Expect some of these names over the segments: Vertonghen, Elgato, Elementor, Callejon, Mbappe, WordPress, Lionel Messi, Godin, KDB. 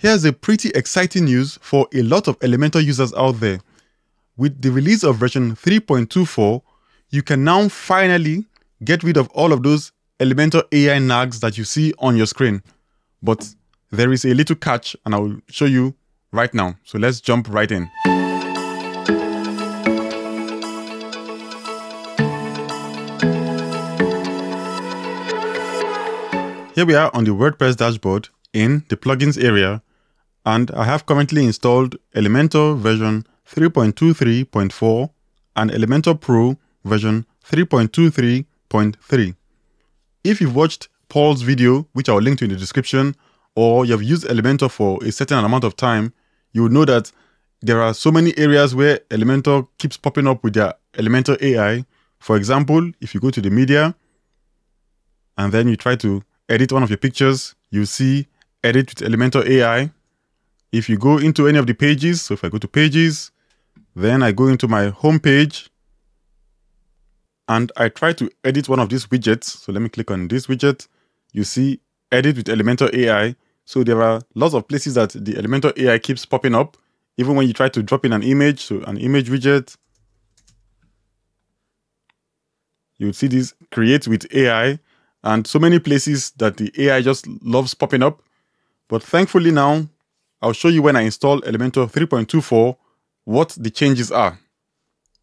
Here's a pretty exciting news for a lot of Elementor users out there. With the release of version 3.24, you can now finally get rid of all of those Elementor AI nags that you see on your screen. But there is a little catch, and I will show you right now. So let's jump right in. Here we are on the WordPress dashboard in the plugins area, and I have currently installed Elementor version 3.23.4 and Elementor Pro version 3.23.3. If you've watched Paul's video, which I'll link to in the description, or you've used Elementor for a certain amount of time, you will know that there are so many areas where Elementor keeps popping up with their Elementor AI. For example, if you go to the media and then you try to edit one of your pictures, you see edit with Elementor AI. If you go into any of the pages, so if I go to pages, then I go into my home page and I try to edit one of these widgets. So let me click on this widget. You see edit with Elementor AI. So there are lots of places that the Elementor AI keeps popping up, even when you try to drop in an image. So an image widget, you'll see this create with AI, and so many places that the AI just loves popping up. But thankfully now, I'll show you when I install Elementor 3.24, what the changes are.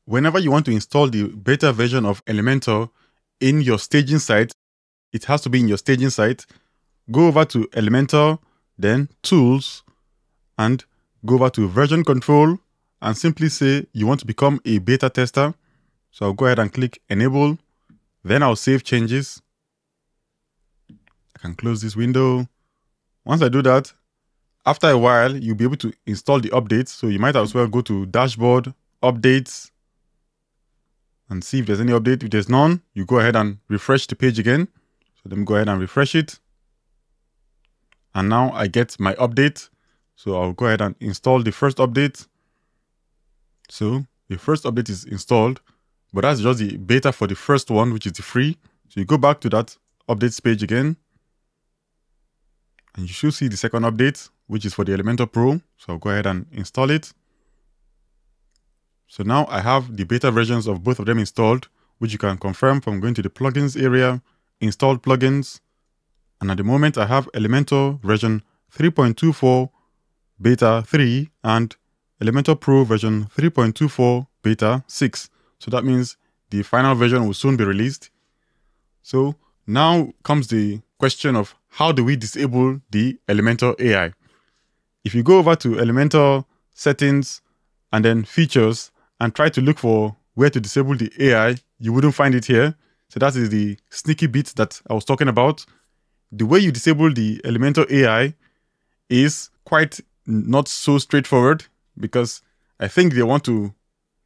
Whenever you want to install the beta version of Elementor in your staging site, it has to be in your staging site. Go over to Elementor, then Tools, and go over to Version Control, and simply say you want to become a beta tester. So I'll go ahead and click Enable. Then I'll save changes. I can close this window. Once I do that, after a while, you'll be able to install the updates. So you might as well go to Dashboard, Updates, and see if there's any update. If there's none, you go ahead and refresh the page again. So let me go ahead and refresh it. And now I get my update. So I'll go ahead and install the first update. So the first update is installed, but that's just the beta for the first one, which is the free. So you go back to that updates page again, and you should see the second update, which is for the Elementor Pro. So I'll go ahead and install it. So now I have the beta versions of both of them installed, which you can confirm from going to the plugins area, installed plugins. And at the moment I have Elementor version 3.24 beta 3 and Elementor Pro version 3.24 beta 6. So that means the final version will soon be released. So now comes the question of, how do we disable the Elementor AI? If you go over to Elementor settings and then features and try to look for where to disable the AI, you wouldn't find it here. So that is the sneaky bit that I was talking about. The way you disable the Elementor AI is quite not so straightforward, because I think they want to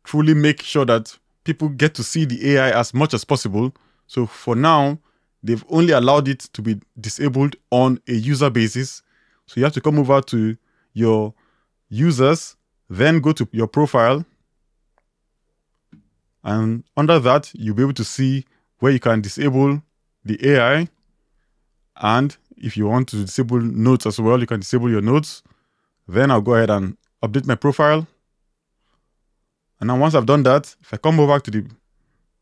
truly make sure that people get to see the AI as much as possible. So for now, they've only allowed it to be disabled on a user basis. So you have to come over to your users, then go to your profile. And under that, you'll be able to see where you can disable the AI. And if you want to disable notes as well, you can disable your notes. Then I'll go ahead and update my profile. And now once I've done that, if I come over to the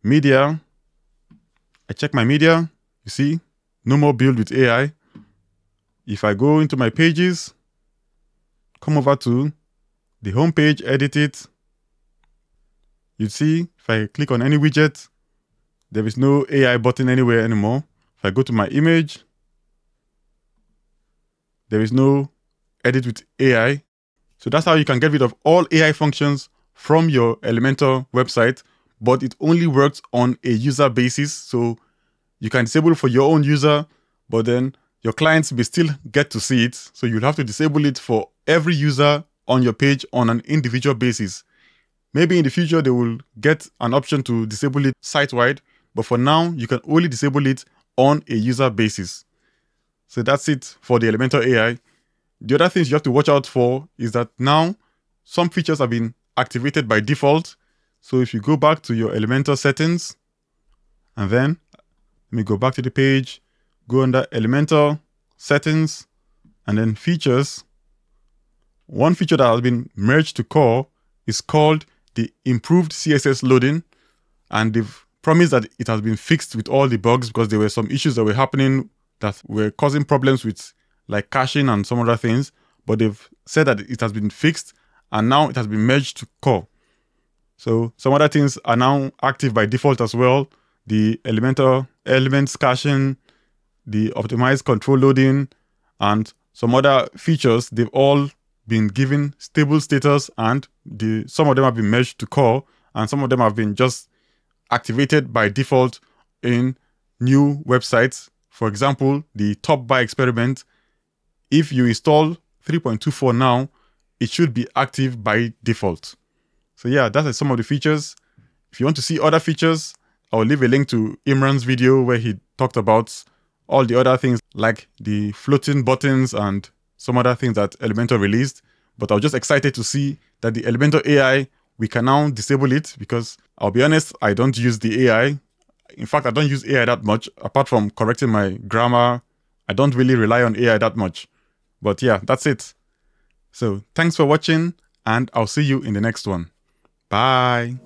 media, I check my media. You see, no more build with AI. If I go into my pages, come over to the home page, edit it. You see, if I click on any widget, there is no AI button anywhere anymore. If I go to my image, there is no edit with AI. So that's how you can get rid of all AI functions from your Elementor website, but it only works on a user basis. So you can disable for your own user, but then your clients may still get to see it. So you'll have to disable it for every user on your page on an individual basis. Maybe in the future, they will get an option to disable it site-wide, but for now, you can only disable it on a user basis. So that's it for the Elementor AI. The other things you have to watch out for is that now some features have been activated by default. So if you go back to your Elementor settings, and then let me go back to the page, go under Elementor, Settings, and then Features. One feature that has been merged to core is called the improved CSS loading, and they've promised that it has been fixed with all the bugs, because there were some issues that were happening that were causing problems with like caching and some other things, but they've said that it has been fixed and now it has been merged to core. So some other things are now active by default as well. The Elementor elements caching, the optimized control loading, and some other features, they've all been given stable status, and some of them have been merged to core, and some of them have been just activated by default in new websites. For example, the top bar experiment, if you install 3.24 now, it should be active by default. So yeah, that's some of the features. If you want to see other features, I'll leave a link to Imran's video where he talked about all the other things like the floating buttons and some other things that Elementor released. But I was just excited to see that the Elementor AI, we can now disable it, because I'll be honest, I don't use the AI. In fact, I don't use AI that much. Apart from correcting my grammar, I don't really rely on AI that much. But yeah, that's it. So thanks for watching, and I'll see you in the next one. Bye.